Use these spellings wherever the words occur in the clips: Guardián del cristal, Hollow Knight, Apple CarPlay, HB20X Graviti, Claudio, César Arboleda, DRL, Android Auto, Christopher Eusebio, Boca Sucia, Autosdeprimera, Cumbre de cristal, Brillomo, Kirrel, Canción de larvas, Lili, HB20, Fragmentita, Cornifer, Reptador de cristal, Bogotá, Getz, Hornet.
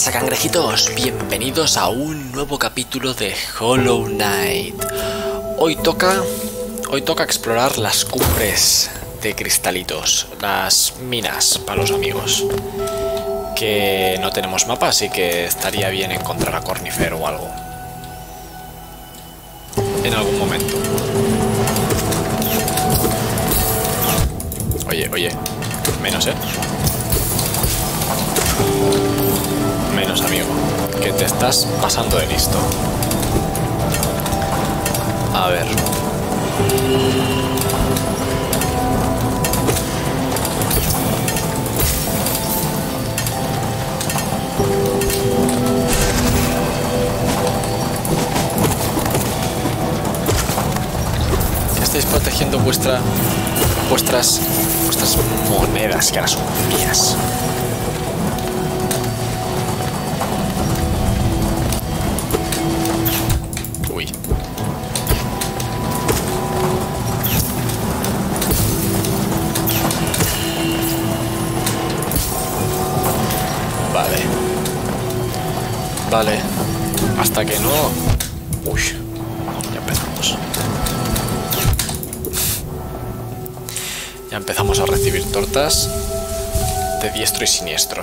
pasa, cangrejitos? Bienvenidos a un nuevo capítulo de Hollow Knight. Hoy toca explorar las cumbres de cristalitos, las minas para los amigos. Que no tenemos mapa, así que estaría bien encontrar a Cornifer o algo en algún momento. Oye, menos, menos, amigo, que te estás pasando de listo. A ver. Ya estáis protegiendo vuestras monedas, que ahora son mías. Vale, hasta que no... Uy, ya empezamos a recibir tortas de diestro y siniestro.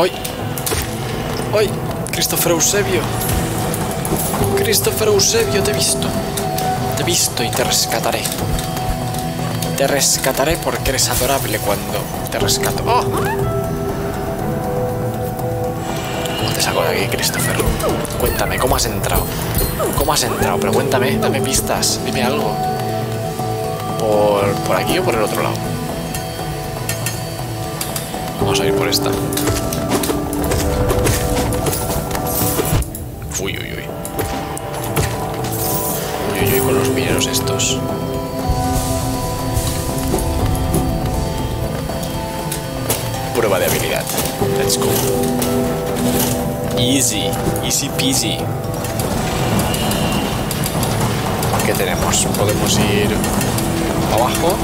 ¡Ay! Christopher Eusebio. Christopher Eusebio, te he visto. Te he visto y te rescataré. Te rescataré porque eres adorable cuando te rescato. ¡Oh! ¿Cómo te saco de aquí, Christopher? Cuéntame, ¿cómo has entrado? ¿Cómo has entrado? Pero cuéntame, dame pistas, dime algo. ¿Por aquí o por el otro lado? Vamos a ir por esta. Uy, con los mineros estos. Prueba de habilidad. Let's go. Easy peasy. ¿Qué tenemos? Podemos ir abajo.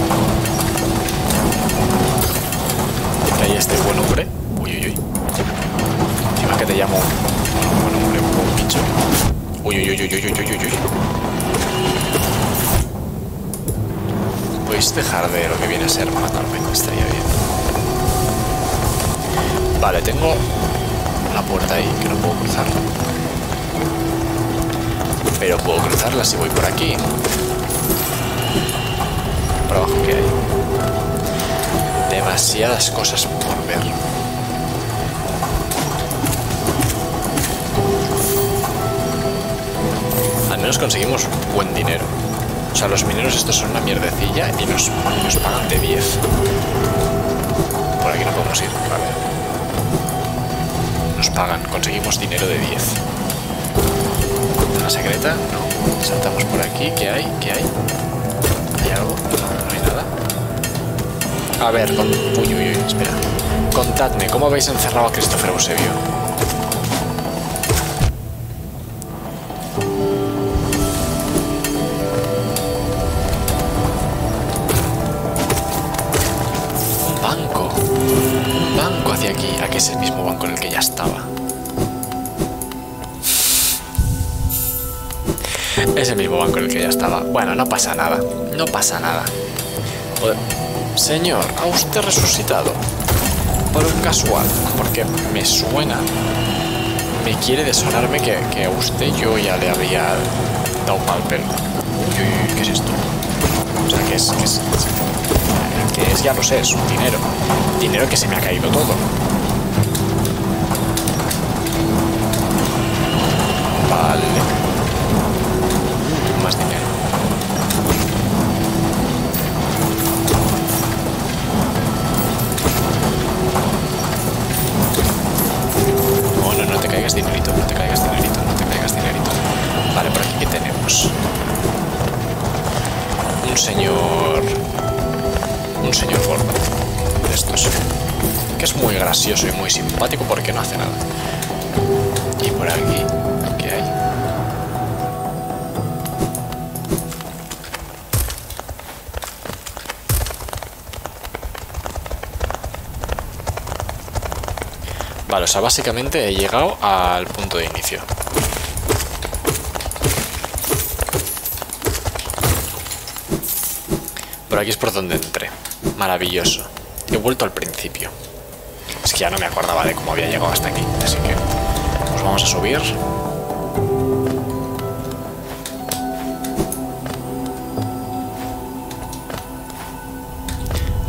Que hay este buen hombre. Uy. Encima que te llamo buen hombre, un bicho. Uy. ¿Podéis dejar de lo que viene a ser matarme? Estaría bien. Vale, tengo una puerta ahí que no puedo cruzar. Pero puedo cruzarla si voy por aquí. Por abajo, ¿qué hay? Demasiadas cosas por ver. Al menos conseguimos buen dinero. O sea, los mineros estos son una mierdecilla y nos pagan de 10. Por aquí no podemos ir, vale. Nos pagan, conseguimos dinero de 10. ¿Una secreta? No. Saltamos por aquí. ¿Qué hay? ¿Hay algo? No hay nada. A ver, uy, espera. Contadme, ¿cómo habéis encerrado a Christopher Eusebio? Es el mismo banco en el que ya estaba. Es el mismo banco en el que ya estaba. Bueno, no pasa nada. No pasa nada. Joder. Señor, ¿ha usted resucitado? Por un casual. Porque me suena. Me quiere desonarme que a usted yo ya le había dado mal pelo. Uy, ¿qué es esto? O sea, ¿qué es? Ya lo sé, es un dinero. Dinero que se me ha caído todo. Vale. Más dinero. Oh, no te caigas dinerito, no te caigas dinerito. Vale, por aquí que tenemos. Un señor gordo. De estos. Que es muy gracioso y muy simpático porque no hace nada. Y por aquí. Vale, o sea, básicamente he llegado al punto de inicio. Por aquí es por donde entré. Maravilloso. He vuelto al principio. Es que ya no me acordaba de cómo había llegado hasta aquí. Así que pues vamos a subir.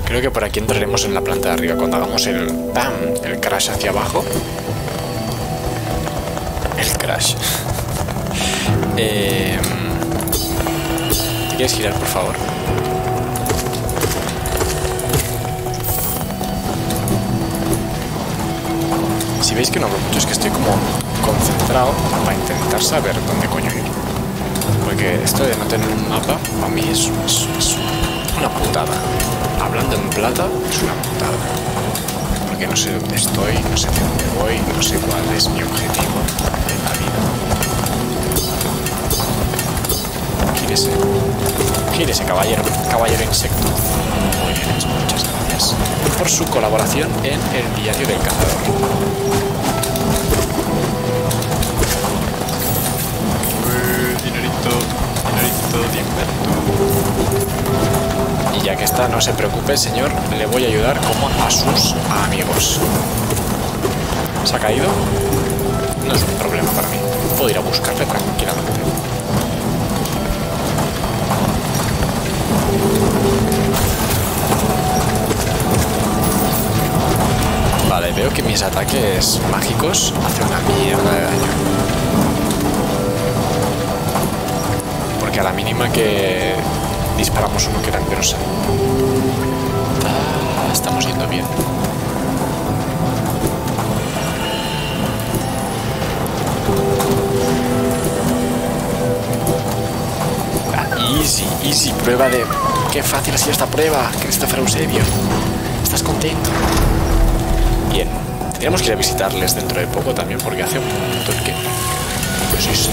Creo que por aquí entraremos en la planta de arriba cuando hagamos el ¡pam! El crash hacia abajo. El crash. ¿Te quieres girar, por favor? Si veis que no hablo mucho, es que estoy como concentrado para intentar saber dónde coño ir. Porque esto de no tener un mapa, para mí es una putada. Hablando en plata, es una putada. Porque no sé dónde estoy, no sé de dónde voy, no sé cuál es mi objetivo en la vida. Gírese. Gírese, caballero. Caballero insecto. Muy bien, muchas gracias por su colaboración en el diario del cazador. Dinerito, dinerito, dinerito. Y ya que está, no se preocupe, señor, le voy a ayudar como a sus amigos. ¿Se ha caído? No es un problema para mí. Puedo ir a buscarle tranquilamente. Vale, veo que mis ataques mágicos hacen una mierda de daño. Porque a la mínima que... disparamos uno que era grosa. Ah, estamos yendo bien. Ah, easy, easy, prueba de... ¡Qué fácil ha sido esta prueba, Christopher Eusebio! ¿Estás contento? Bien. Tendríamos que ir a visitarles dentro de poco también, porque hace un momento que... pues es...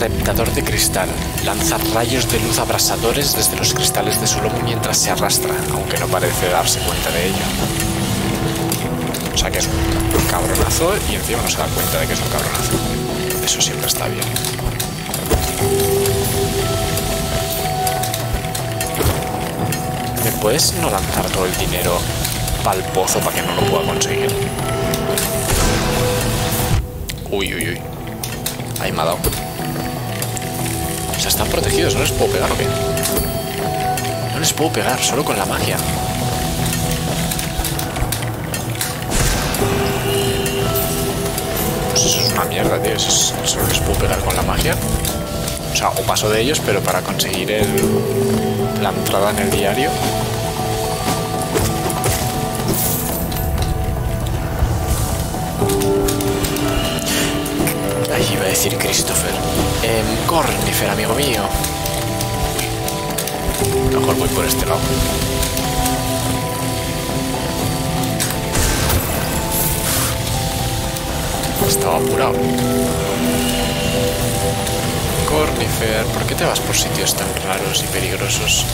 Reptador de cristal. Lanza rayos de luz abrasadores desde los cristales de su lomo mientras se arrastra, aunque no parece darse cuenta de ello. O sea que es un cabronazo y encima no se da cuenta de que es un cabronazo. Eso siempre está bien. ¿Me puedes no lanzar todo el dinero pa'l pozo para que no lo pueda conseguir? Uy, uy, uy. Ahí me ha dado. O sea, están protegidos, no les puedo pegar, ¿o qué? No les puedo pegar, solo con la magia. Pues eso es una mierda, tío. Solo les puedo pegar con la magia. O sea, o paso de ellos, pero para conseguir la entrada en el diario. Ahí iba a decir Christopher. Cornifer, amigo mío. Mejor voy por este lado. Estaba apurado. Cornifer, ¿por qué te vas por sitios tan raros y peligrosos?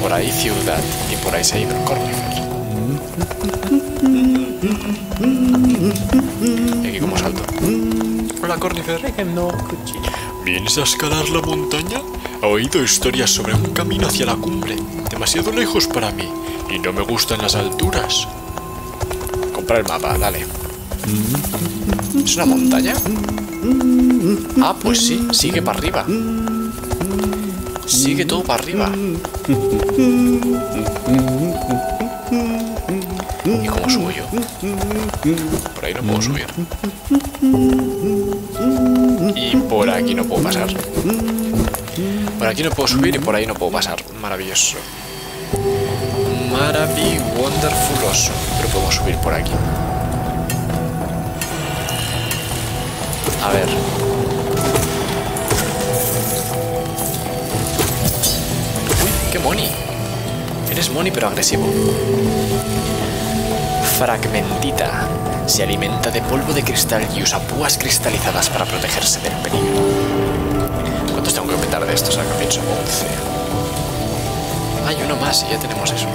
Por ahí ciudad y por ahí se ha ido el Cornifer. ¿Y aquí cómo salto? Hola, Cornifer. ¿Vienes a escalar la montaña? He oído historias sobre un camino hacia la cumbre. Demasiado lejos para mí. Y no me gustan las alturas. Compra el mapa, dale. ¿Es una montaña? Ah, pues sí, sigue para arriba. Sigue todo para arriba. ¿Y cómo subo yo? Por ahí no puedo subir. Y por aquí no puedo pasar. Por aquí no puedo subir y por ahí no puedo pasar. Maravilloso. Maravilloso. Pero podemos subir por aquí. A ver. Uy, qué moni. Eres moni pero agresivo. Fragmentita. Se alimenta de polvo de cristal y usa púas cristalizadas para protegerse del peligro. ¿Cuántos tengo que petar de estos? Ahora que pienso, 11. Hay uno más y ya tenemos eso.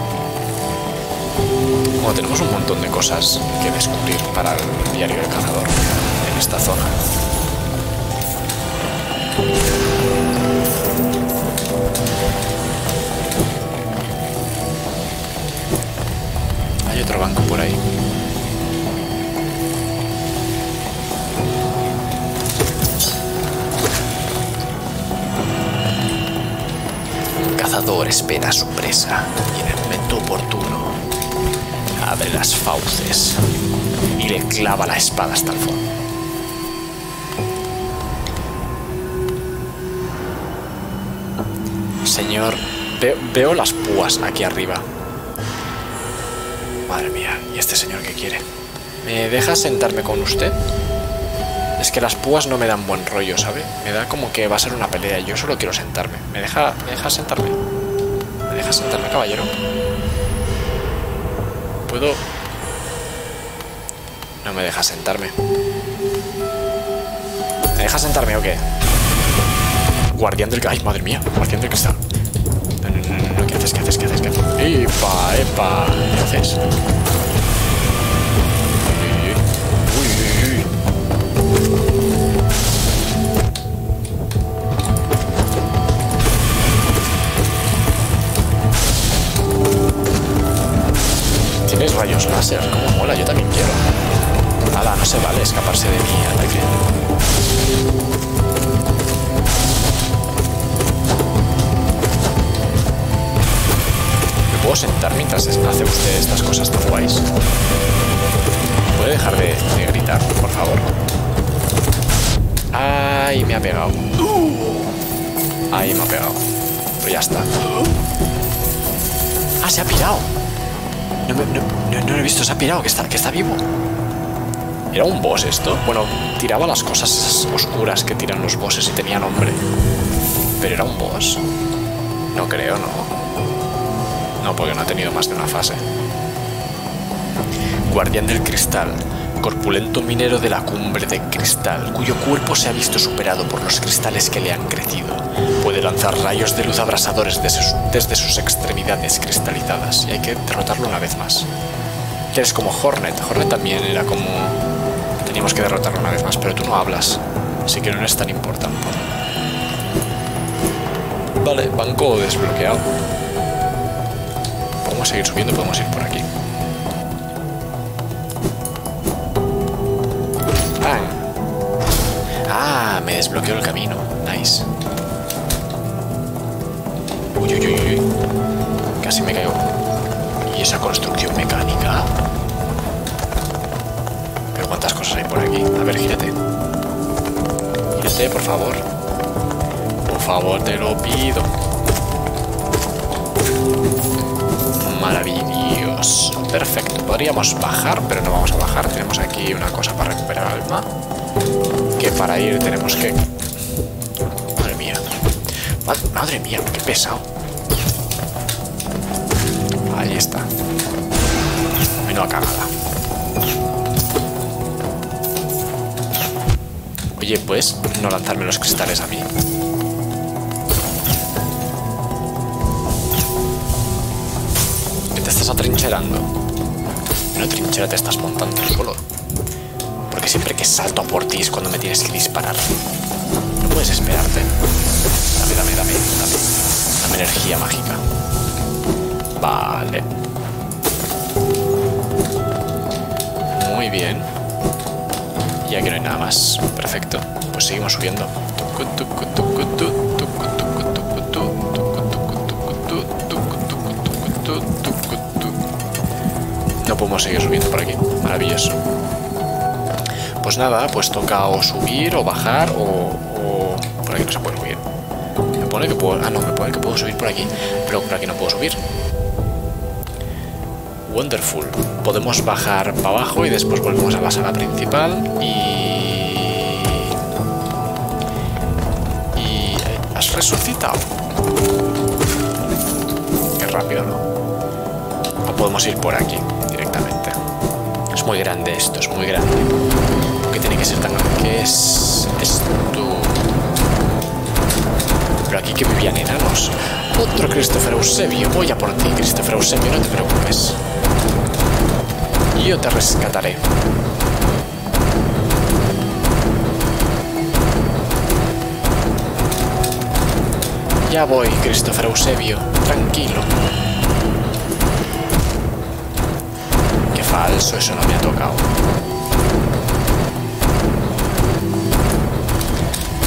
Bueno, tenemos un montón de cosas que descubrir para el diario del ganador en esta zona. Hay otro banco por ahí. Un cazador espera su presa y en el momento oportuno abre las fauces y le clava la espada hasta el fondo. Señor, veo las púas aquí arriba. Madre mía, ¿y este señor qué quiere? ¿Me deja sentarme con usted? Es que las púas no me dan buen rollo, ¿sabe? Me da como que va a ser una pelea y yo solo quiero sentarme. ¿Me deja sentarme? ¿Me deja sentarme, caballero? ¿Puedo? No me deja sentarme. ¿Me deja sentarme o qué? Guardián del cristal. ¡Ay, madre mía! Guardián del cristal. No, no, no. ¿Qué haces? ¿Qué haces? ¿Qué haces? ¿Qué haces? ¡Epa! ¡Epa! ¿Qué haces? Uy, uy, uy. Tienes rayos láser. ¿Cómo mola? Yo también quiero. Nada, no se vale escaparse de mi ataque. ¿Puedo sentar mientras hace usted estas cosas tan guays? ¿Puede dejar de gritar, por favor? ¡Ay, me ha pegado! ¡Ay, me ha pegado! Pero ya está. ¡Ah, se ha pirado! No lo he visto, se ha pirado, que está vivo. ¿Era un boss esto? Bueno, tiraba las cosas oscuras que tiran los bosses y tenía nombre. ¿Pero era un boss? No creo, no. No, porque no ha tenido más de una fase. Guardián del cristal, corpulento minero de la cumbre de cristal, cuyo cuerpo se ha visto superado por los cristales que le han crecido. Puede lanzar rayos de luz abrasadores desde sus extremidades cristalizadas. Y hay que derrotarlo una vez más. Eres como Hornet. Hornet también era como... Teníamos que derrotarlo una vez más, pero tú no hablas. Así que no es tan importante. Vale, banco desbloqueado. Podemos seguir subiendo, podemos ir por aquí. ¡Bang! ¡Ah! Me desbloqueó el camino. Nice. Uy, uy, uy, uy. Casi me caigo. ¿Y esa construcción mecánica? Pero cuántas cosas hay por aquí. A ver, gírate. Gírate, por favor. Por favor, te lo pido. Maravilloso, perfecto. Podríamos bajar, pero no vamos a bajar. Tenemos aquí una cosa para recuperar alma. Que para ir tenemos que... Madre mía. Madre mía, qué pesado. Ahí está. Menuda cagada. Oye, pues, no lanzarme los cristales a mí. Atrincherando. Una trinchera te estás montando el color. Porque siempre que salto a por ti es cuando me tienes que disparar. No puedes esperarte. Dame energía mágica. Vale. Muy bien. Y aquí no hay nada más. Perfecto. Pues seguimos subiendo. No podemos seguir subiendo por aquí. Maravilloso. Pues nada, pues toca o subir o bajar o... Por aquí no se puede subir. Me pone que puedo... Ah, no, me pone que puedo subir por aquí. Pero por aquí no puedo subir. Wonderful. Podemos bajar para abajo y después volvemos a la sala principal y... ¿Has resucitado? Qué rápido, ¿no? O podemos ir por aquí. Es muy grande esto, es muy grande. ¿Por qué tiene que ser tan grande? ¿Qué es esto? aquí que vivían enanos. Otro Christopher Eusebio. Voy a por ti, Christopher Eusebio, no te preocupes. Yo te rescataré. Ya voy, Christopher Eusebio. Tranquilo. Qué falso, eso no me ha tocado.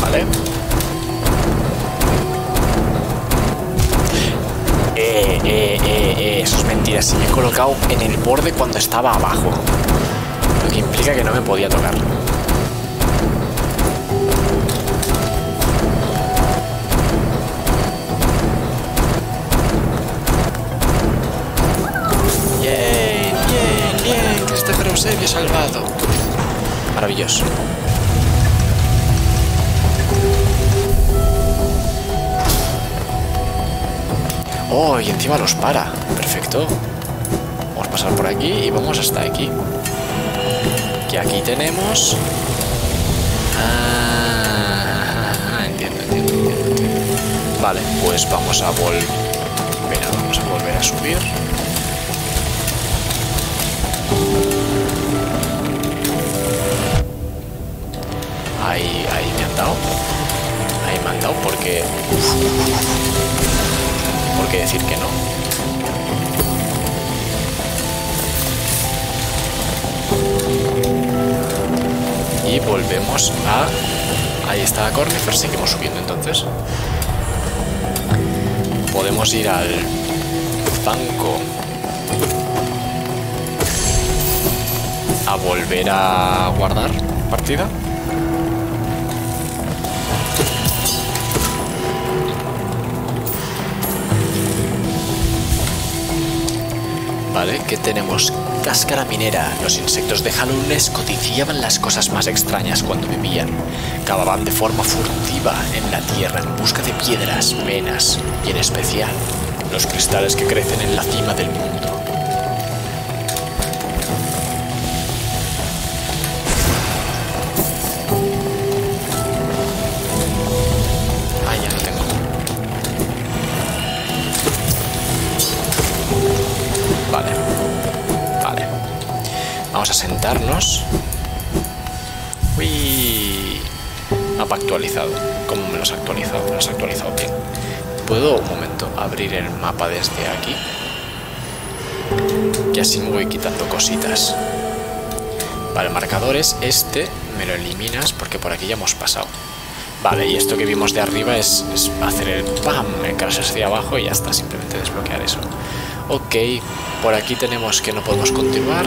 Vale. Eso es mentira. Sí, me he colocado en el borde cuando estaba abajo. Lo que implica que no me podía tocar. Eusebio salvado. Maravilloso. Oh, y encima los para. Perfecto. Vamos a pasar por aquí y vamos hasta aquí. Que aquí tenemos... Ah, entiendo. Vale, pues vamos a volver. Vamos a volver a subir. Ahí me han dado. Ahí me han dado porque... ¿Por qué decir que no? Y volvemos a... Ahí está Cornifer, seguimos subiendo entonces. Podemos ir al banco. A volver a guardar partida. Vale, ¿qué tenemos? Cáscara minera. Los insectos de Hollow Knight codiciaban las cosas más extrañas cuando vivían. Cavaban de forma furtiva en la tierra en busca de piedras, venas y en especial los cristales que crecen en la cima del mundo. Sentarnos. Uy, mapa actualizado. ¿Cómo me los ha actualizado? Me los ha actualizado bien. ¿Puedo un momento abrir el mapa desde aquí? Que así me voy quitando cositas. Vale, marcadores. Este me lo eliminas porque por aquí ya hemos pasado. Vale, y esto que vimos de arriba es hacer el pam, el crash hacia abajo y ya está, simplemente desbloquear eso. Ok, por aquí tenemos que no podemos continuar.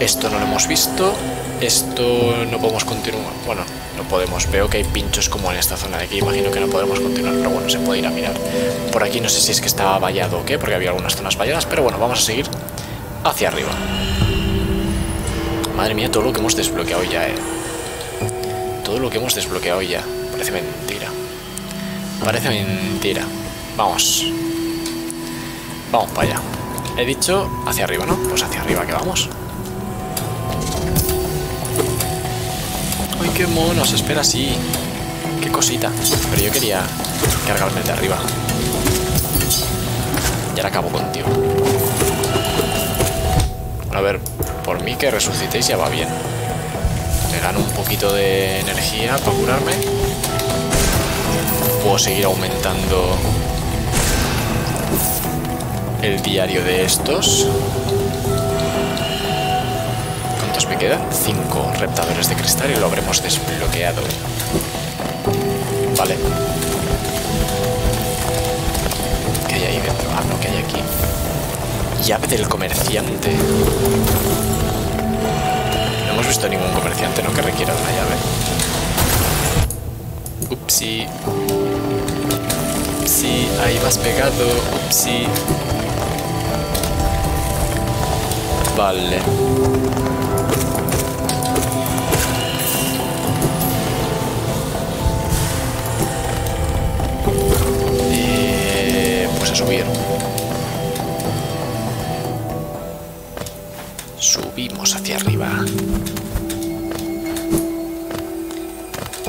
Esto no lo hemos visto. Esto no podemos continuar. Bueno, no podemos. Veo que hay pinchos como en esta zona de aquí. Imagino que no podremos continuar, pero bueno, se puede ir a mirar. Por aquí no sé si es que estaba vallado o qué, porque había algunas zonas valladas. Pero bueno, vamos a seguir hacia arriba. Madre mía, todo lo que hemos desbloqueado ya, Todo lo que hemos desbloqueado ya. Parece mentira. Parece mentira. Vamos. Vamos para allá. He dicho hacia arriba, ¿no? Pues hacia arriba que vamos. ¡Ay, qué mono! Se espera así. ¡Qué cosita! Pero yo quería cargarme el de arriba. Y ahora acabo contigo. A ver, por mí que resucitéis ya va bien. Le gano un poquito de energía para curarme. Puedo seguir aumentando el diario de estos. Me quedan 5 reptadores de cristal y lo habremos desbloqueado. Vale. ¿Qué hay ahí dentro? Ah, no, ¿qué hay aquí? Llave del comerciante. No hemos visto ningún comerciante, ¿no? Que requiera una llave. Upsi. Upsi, ahí vas pegado. Upsi. Vale. Subir. Subimos hacia arriba.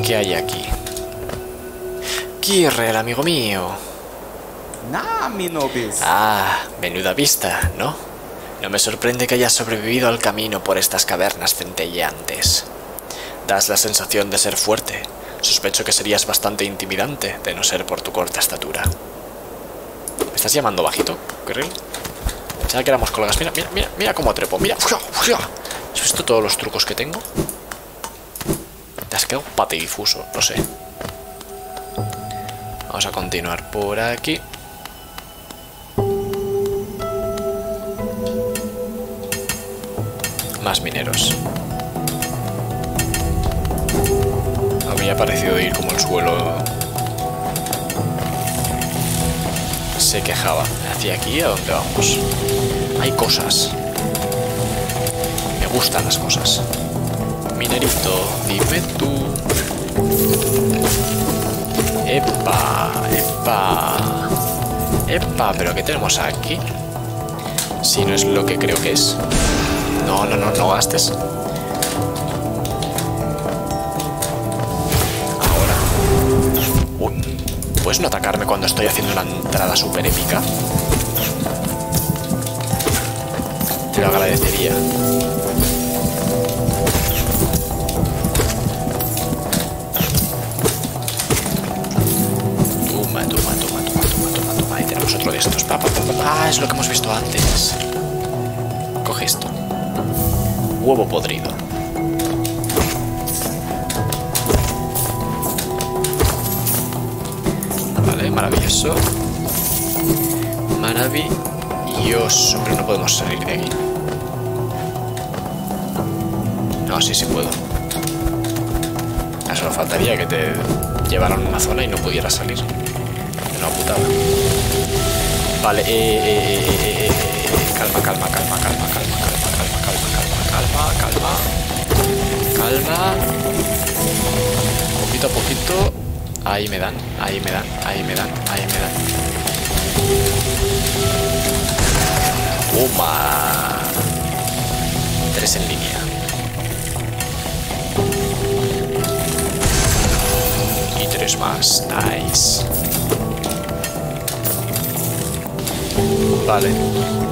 ¿Qué hay aquí? Kirrel, amigo mío. Ah, menuda vista, ¿no? No me sorprende que hayas sobrevivido al camino por estas cavernas centelleantes. Das la sensación de ser fuerte. Sospecho que serías bastante intimidante, de no ser por tu corta estatura. ¿Me estás llamando bajito, Kirrel? Pensaba que éramos colegas. Mira, mira, mira, mira cómo trepo. Mira. ¿Has visto todos los trucos que tengo? Te has quedado patidifuso, no sé. Vamos a continuar por aquí. Más mineros. Había parecido ir como el suelo se quejaba. ¿Hacia aquí a dónde vamos? Hay cosas. Me gustan las cosas. Minerito, dime tú. Epa, epa. Epa, pero ¿qué tenemos aquí? Si no es lo que creo que es. No, no, no, no gastes. Ahora. ¿Puedes no atacarme cuando estoy haciendo una entrada súper épica? Te lo agradecería. Toma, toma, toma, toma, toma, toma, toma. Ahí tenemos otro de estos. Ah, es lo que hemos visto antes. Coge esto. Huevo podrido. Vale, maravilloso. Maravilloso. Pero no podemos salir de aquí. No, sí, sí puedo. Solo faltaría que te llevaran a una zona y no pudieras salir. Una putada. Vale, calma, calma, calma, calma, calma, calma. Calma, calma, calma. Poquito a poquito. Ahí me dan, ahí me dan, ahí me dan, ahí me dan. ¡Toma! 3 en línea. Y 3 más. Nice. Vale.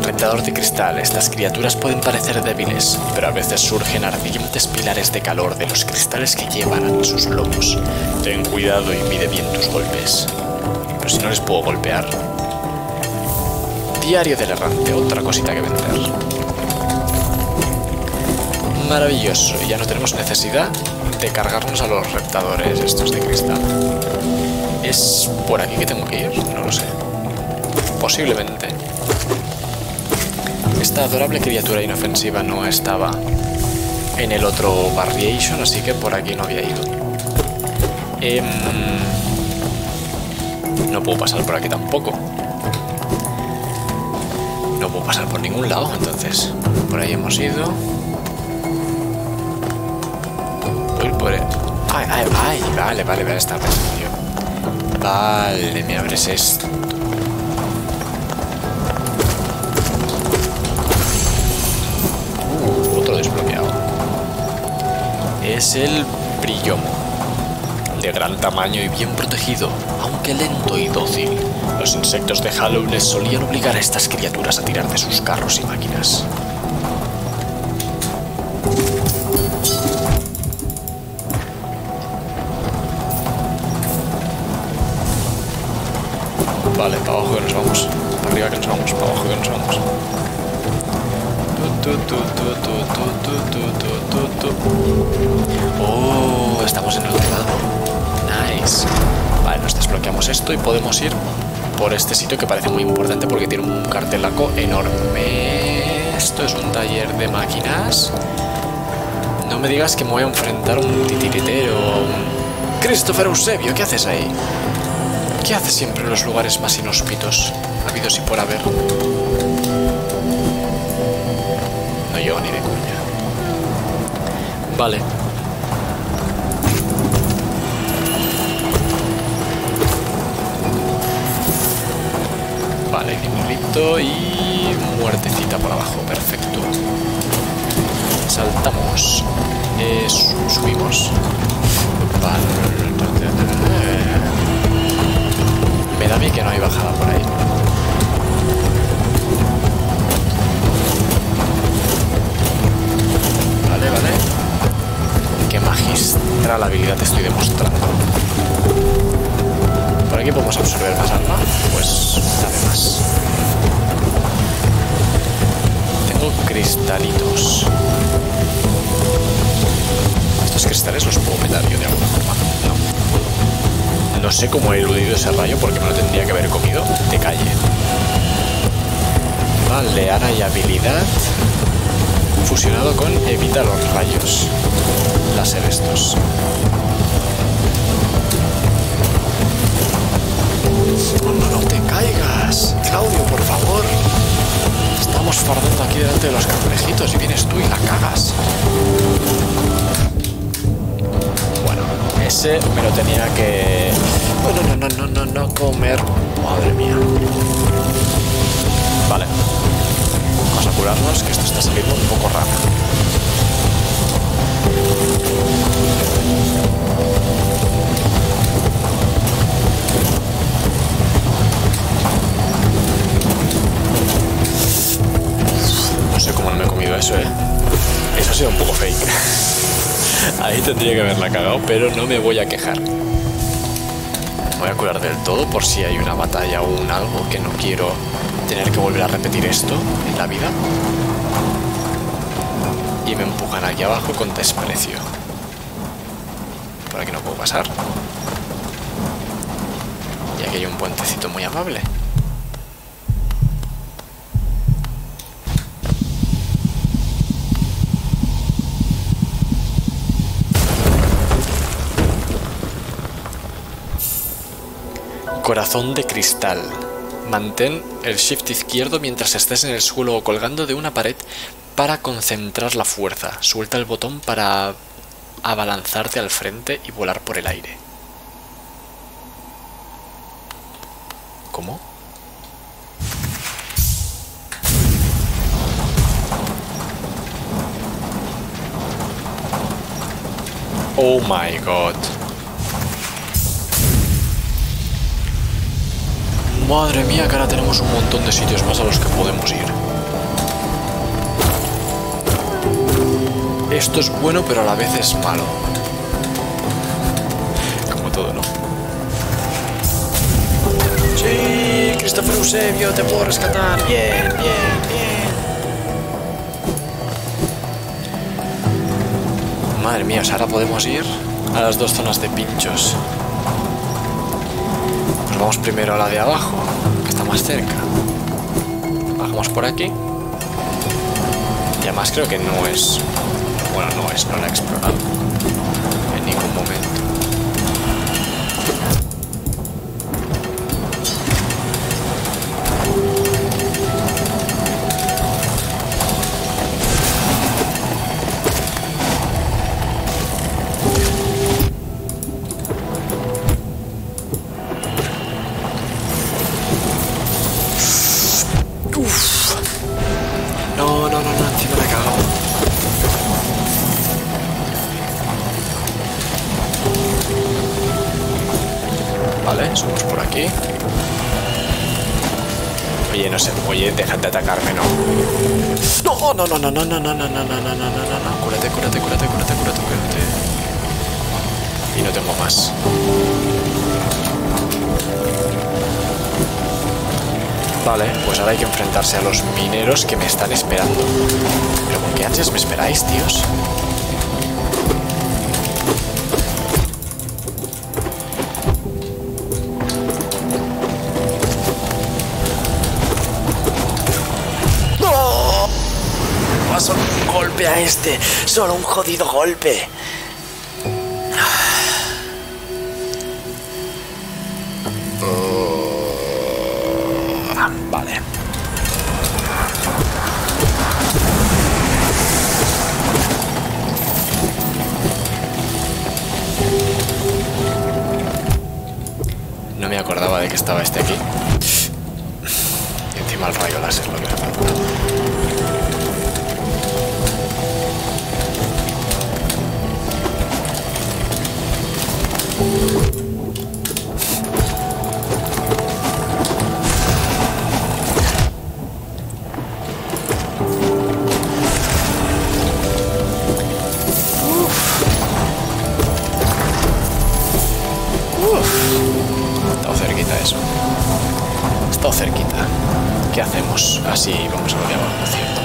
Reptador de cristal. Estas criaturas pueden parecer débiles, pero a veces surgen ardientes pilares de calor de los cristales que llevan en sus lomos. Ten cuidado y mide bien tus golpes. Pero si no les puedo golpear. Diario del errante. Otra cosita que vender. Maravilloso. Ya no tenemos necesidad de cargarnos a los reptadores estos de cristal. ¿Es por aquí que tengo que ir? No lo sé. Posiblemente. Esta adorable criatura inofensiva no estaba en el otro variation, así que por aquí no había ido. No puedo pasar por aquí tampoco. No puedo pasar por ningún lado, entonces. Por ahí hemos ido. Voy por ahí. Ay, ay, ay. Vale, vale, vale, está pensando yo. Vale, me abres esto. Es el Brillomo, de gran tamaño y bien protegido, aunque lento y dócil. Los insectos de Hollow Knight solían obligar a estas criaturas a tirar de sus carros y máquinas. Vale, para abajo que nos vamos, para arriba que nos vamos, para abajo que nos vamos. Oh, estamos en el otro lado. Nice. Vale, nos desbloqueamos esto y podemos ir por este sitio que parece muy importante porque tiene un cartelaco enorme. Esto es un taller de máquinas. No me digas que me voy a enfrentar a un titiritero. Christopher Eusebio, ¿qué haces ahí? ¿Qué haces siempre en los lugares más inhóspitos, habidos y por haber? No llego ni de coña. Vale. Vale, diminulito y muertecita por abajo. Perfecto. Saltamos. Subimos. Vale. por aquí podemos absorber más alma, pues dame más. Tengo cristalitos. Estos cristales los puedo petar yo de alguna forma. No, no sé cómo he eludido ese rayo porque me lo tendría que haber comido de calle. Vale, ahora hay habilidad fusionado con evita los rayos láser estos. No te caigas, Claudio, por favor. Estamos fardando aquí delante de los cangrejitos y vienes tú y la cagas. Bueno, ese me lo tenía que... No comer. Madre mía. Vale. Vamos a curarnos, que esto está saliendo un poco raro. No sé cómo no me he comido eso, ¿eh? Eso ha sido un poco fake. Ahí tendría que haberla cagado, pero no me voy a quejar. Me voy a curar del todo por si hay una batalla o un algo que no quiero... tener que volver a repetir esto en la vida. Y me empujan aquí abajo con desprecio. Por aquí no puedo pasar. Y aquí hay un puentecito muy amable. Corazón de cristal. Mantén el shift izquierdo mientras estés en el suelo o colgando de una pared para concentrar la fuerza. Suelta el botón para abalanzarte al frente y volar por el aire. ¿Cómo? Oh my god. Madre mía, que ahora tenemos un montón de sitios más a los que podemos ir. Esto es bueno, pero a la vez es malo. Como todo, ¿no? Sí, Christopher Eusebio, te puedo rescatar. Bien, bien, bien. Madre mía, o sea, ahora podemos ir a las dos zonas de pinchos. Vamos primero a la de abajo, que está más cerca. Bajamos por aquí. Y además creo que no es... Bueno, no la he explorado en ningún momento. No, cúrate. Y no tengo más. Vale, pues ahora hay que enfrentarse a los mineros que me están esperando. Pero con qué ansias me esperáis, tíos. A este, solo un jodido golpe. Vale. No me acordaba de que estaba este aquí. Y encima el rayo láser lo que me preocupa. estado cerquita eso. Ha estado cerquita. ¿Qué hacemos? Así vamos a lo de abajo, ¿cierto?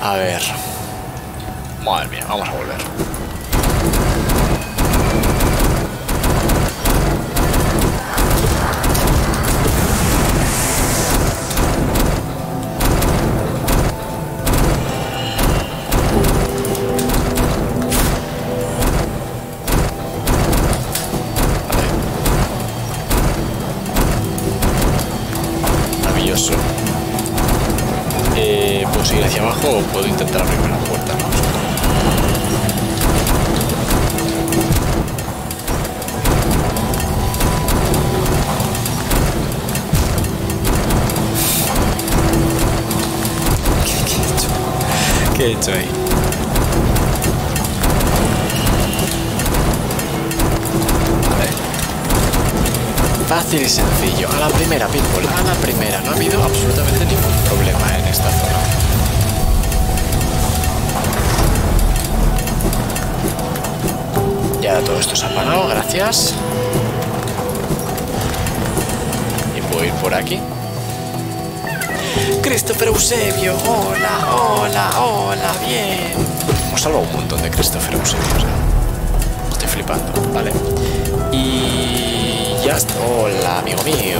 A ver... Madre mía, vamos a volver. Vale. Maravilloso. ¿Puedo seguir hacia abajo o puedo intentar abrir una puerta? ¿Qué he hecho? ¿Qué he hecho ahí? Vale. Fácil y sencillo. A la primera, people. A la primera. No ha habido absolutamente ningún problema en esta zona. Ya todo esto se ha apagado, gracias. Y puedo ir por aquí. Christopher Eusebio, hola, hola, hola, bien. Hemos salvado un montón de Christopher Eusebio, o sea, estoy flipando, vale. Y ya está. Hola, amigo mío.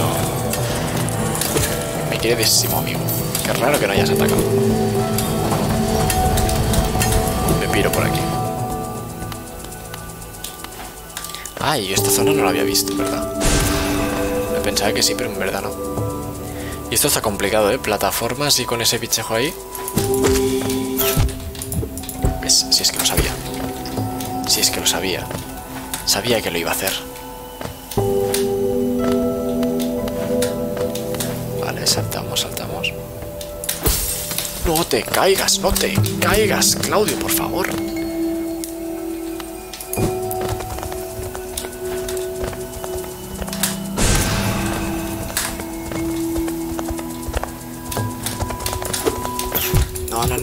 Me queridísimo amigo. Qué raro que no hayas atacado. Me piro por aquí. Ay, esta zona no la había visto, ¿verdad? Me pensaba que sí, pero en verdad no. Y esto está complicado, ¿eh? Plataformas y con ese bichejo ahí. ¿Ves? Si es que lo sabía. Si es que lo sabía. Sabía que lo iba a hacer. Vale, saltamos, saltamos. No te caigas, Claudio, por favor. No.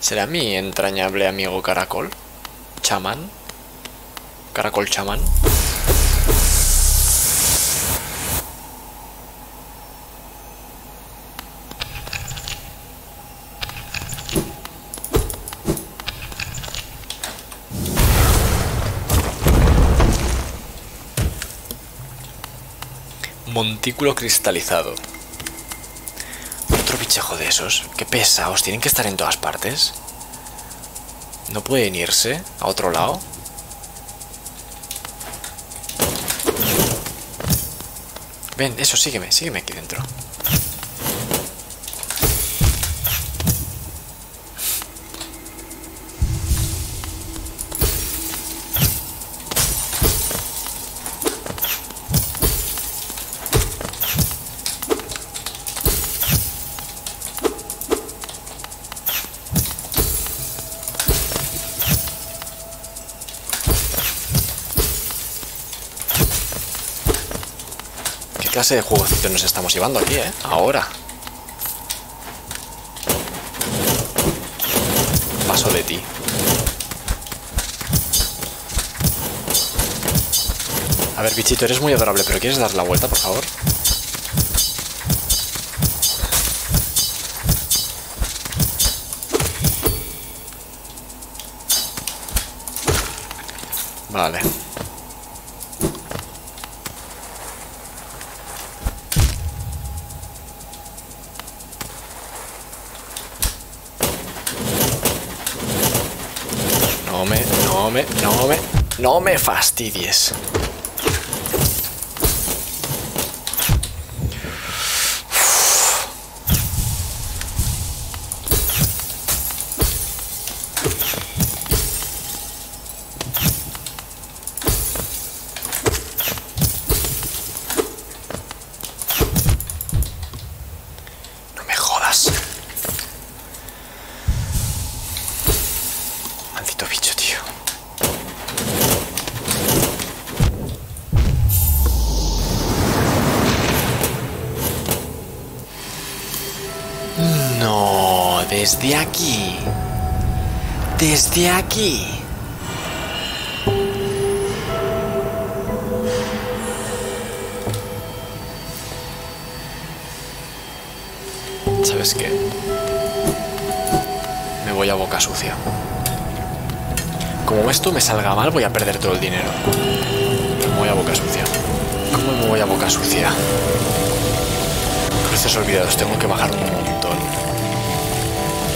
¿Será mi entrañable amigo caracol? ¿Chamán? ¿Caracol chamán? Montículo cristalizado. Otro bichejo de esos. Qué pesados, tienen que estar en todas partes. No pueden irse a otro lado. Ven, eso, sígueme, sígueme aquí dentro. ¿Qué clase de juegocito nos estamos llevando aquí, eh? Ahora. Paso de ti. A ver, bichito, eres muy adorable, pero ¿quieres dar la vuelta, por favor? Vale. No me fastidies. No me jodas. Maldito bicho, tío. No, desde aquí. Desde aquí. ¿Sabes qué? Me voy a Boca Sucia. Como esto me salga mal, voy a perder todo el dinero. Me voy a Boca Sucia. ¿Cómo me voy a Boca Sucia? Cruces olvidados, tengo que bajar un montón.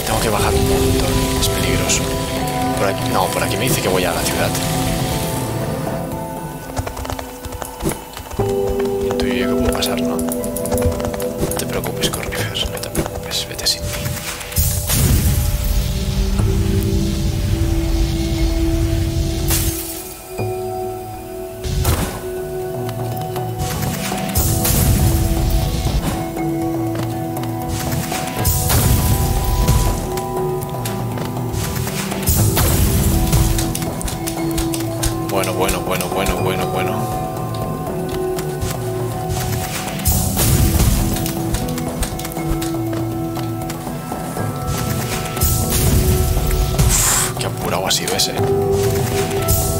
Tengo que bajar un montón. Es peligroso. Por aquí, no, por aquí me dice que voy a la ciudad. Intuyo que puedo pasar, ¿no? No te preocupes, Cornifer. No te preocupes, vete sin mí.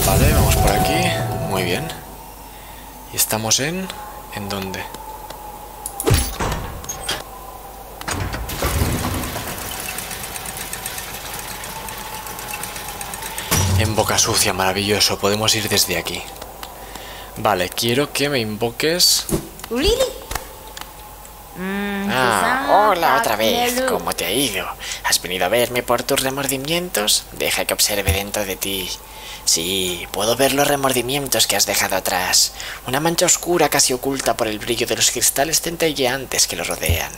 Vale, vamos por aquí. Muy bien. Y estamos en... ¿en dónde? En Boca Sucia, maravilloso. Podemos ir desde aquí. Vale, quiero que me invoques... ¿Lili? Ah, hola otra vez. ¿Cómo te ha ido? ¿Has venido a verme por tus remordimientos? Deja que observe dentro de ti. Sí, puedo ver los remordimientos que has dejado atrás. Una mancha oscura casi oculta por el brillo de los cristales centelleantes que los rodean.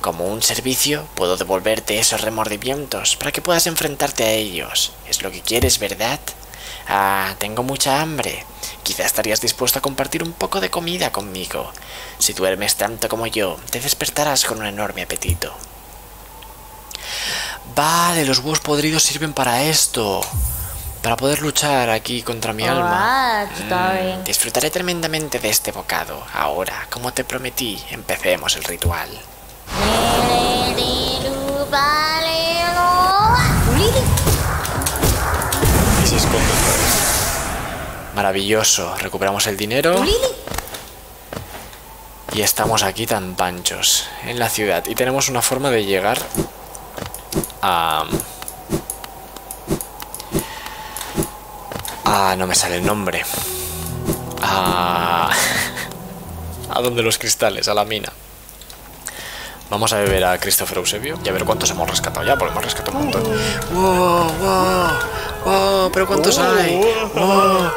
Como un servicio, puedo devolverte esos remordimientos para que puedas enfrentarte a ellos. Es lo que quieres, ¿verdad? Ah, tengo mucha hambre. Quizá estarías dispuesto a compartir un poco de comida conmigo. Si duermes tanto como yo, te despertarás con un enorme apetito. Vale, los huevos podridos sirven para esto. Para poder luchar aquí contra mi alma. Disfrutaré tremendamente de este bocado. Ahora, como te prometí, empecemos el ritual. Maravilloso. Recuperamos el dinero. Y estamos aquí tan panchos. En la ciudad. Y tenemos una forma de llegar a... no me sale el nombre. ¿A dónde los cristales? A la mina. Vamos a beber a Christopher Eusebio y a ver cuántos hemos rescatado ya, porque hemos rescatado un montón. ¡Wow! ¡Pero cuántos hay! ¡Wow!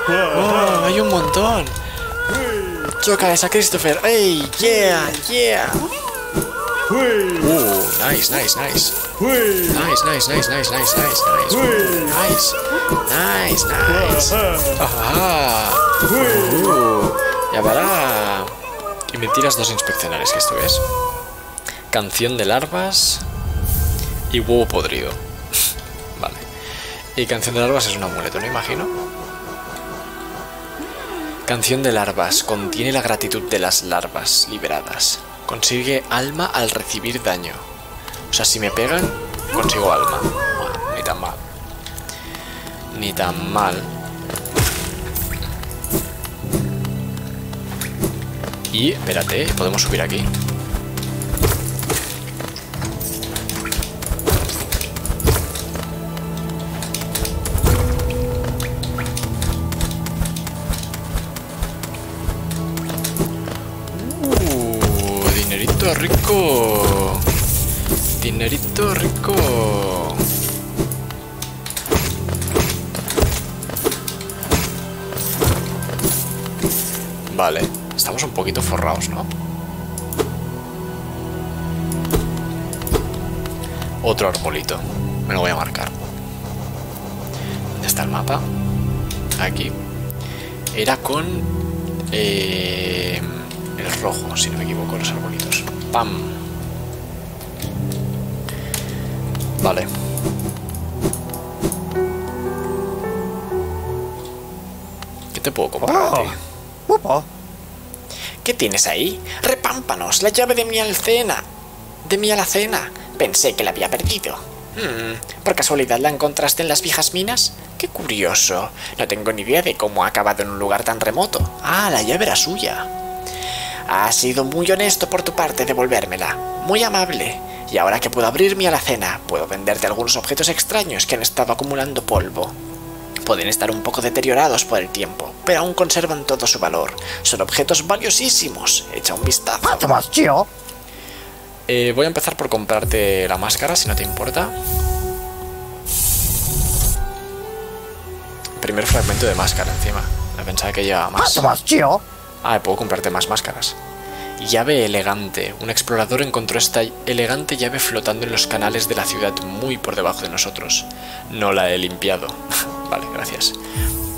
¡Hay un montón! ¡Choca esa, Christopher! ¡Ey! ¡Yeah! ¡Yeah! Nice. Nice. Ya verá. Y me tiras dos inspeccionales, que esto es. Canción de larvas y huevo podrido. Vale. Y canción de larvas es un amuleto, ¿no imagino? Canción de larvas. Contiene la gratitud de las larvas liberadas. Consigue alma al recibir daño. O sea, si me pegan, consigo alma. Bueno, ni tan mal. Ni tan mal. Y, espérate, podemos subir aquí. Dinerito rico. Dinerito rico. Vale, estamos un poquito forrados, ¿no? Otro arbolito. Me lo voy a marcar. ¿Dónde está el mapa? Aquí. Era con el rojo, si no me equivoco, los arbolitos. ¡Pam! Vale. ¿Qué te puedo comprar a ti? ¿Qué tienes ahí? ¡Repámpanos! ¡La llave de mi alacena! Pensé que la había perdido. ¿Por casualidad la encontraste en las viejas minas? ¡Qué curioso! No tengo ni idea de cómo ha acabado en un lugar tan remoto. ¡Ah, la llave era suya! Has sido muy honesto por tu parte devolvérmela. Muy amable. Y ahora que puedo abrir mi alacena, puedo venderte algunos objetos extraños que han estado acumulando polvo. Pueden estar un poco deteriorados por el tiempo, pero aún conservan todo su valor. Son objetos valiosísimos. Echa un vistazo. ¡Más tío! Voy a empezar por comprarte la máscara, si no te importa. Primer fragmento de máscara encima. Pensaba que llevaba más. Ah, puedo comprarte más máscaras. Llave elegante. Un explorador encontró esta elegante llave flotando en los canales de la ciudad, muy por debajo de nosotros. No la he limpiado. Vale, gracias.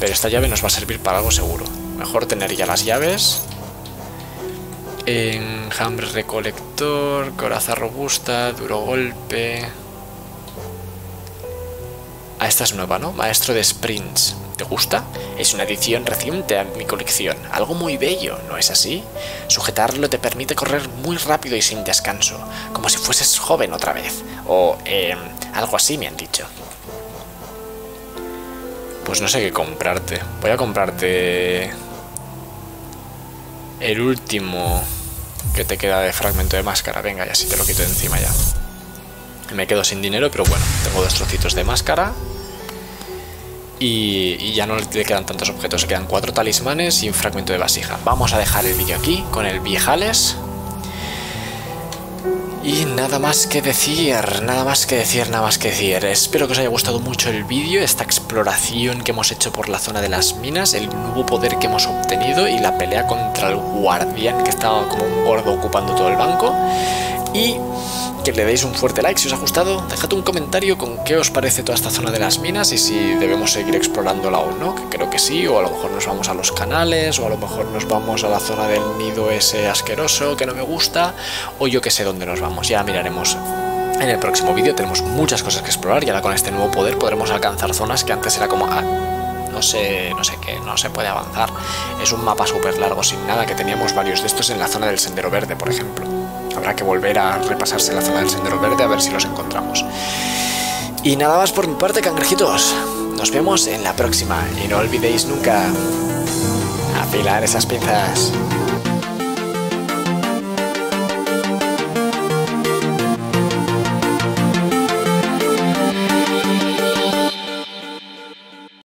Pero esta llave nos va a servir para algo seguro. Mejor tener ya las llaves. Enjambre recolector, coraza robusta, duro golpe. Ah, esta es nueva, ¿no? Maestro de sprints. ¿Te gusta? Es una adición reciente a mi colección. Algo muy bello, ¿no es así? Sujetarlo te permite correr muy rápido y sin descanso, como si fueses joven otra vez. O algo así me han dicho. Pues no sé qué comprarte. Voy a comprarte el último que te queda de fragmento de máscara. Venga, y así te lo quito de encima ya. Me quedo sin dinero, pero bueno, tengo dos trocitos de máscara. Y ya no le quedan tantos objetos. Le quedan 4 talismanes y un fragmento de vasija. Vamos a dejar el vídeo aquí con el viejales. Y nada más que decir, espero que os haya gustado mucho el vídeo, esta exploración que hemos hecho por la zona de las minas, el nuevo poder que hemos obtenido y la pelea contra el guardián que estaba como un gordo ocupando todo el banco. Y que le deis un fuerte like si os ha gustado, dejad un comentario con qué os parece toda esta zona de las minas y si debemos seguir explorándola o no, que creo que sí, o a lo mejor nos vamos a los canales, o a lo mejor nos vamos a la zona del nido ese asqueroso que no me gusta, o yo que sé dónde nos vamos, ya miraremos. En el próximo vídeo tenemos muchas cosas que explorar y ahora con este nuevo poder podremos alcanzar zonas que antes era como... no se puede avanzar. Es un mapa súper largo sin nada, que teníamos varios de estos en la zona del sendero verde, por ejemplo. Habrá que volver a repasarse la zona del sendero verde a ver si los encontramos. Y nada más por mi parte, cangrejitos. Nos vemos en la próxima. Y no olvidéis nunca afilar esas pinzas.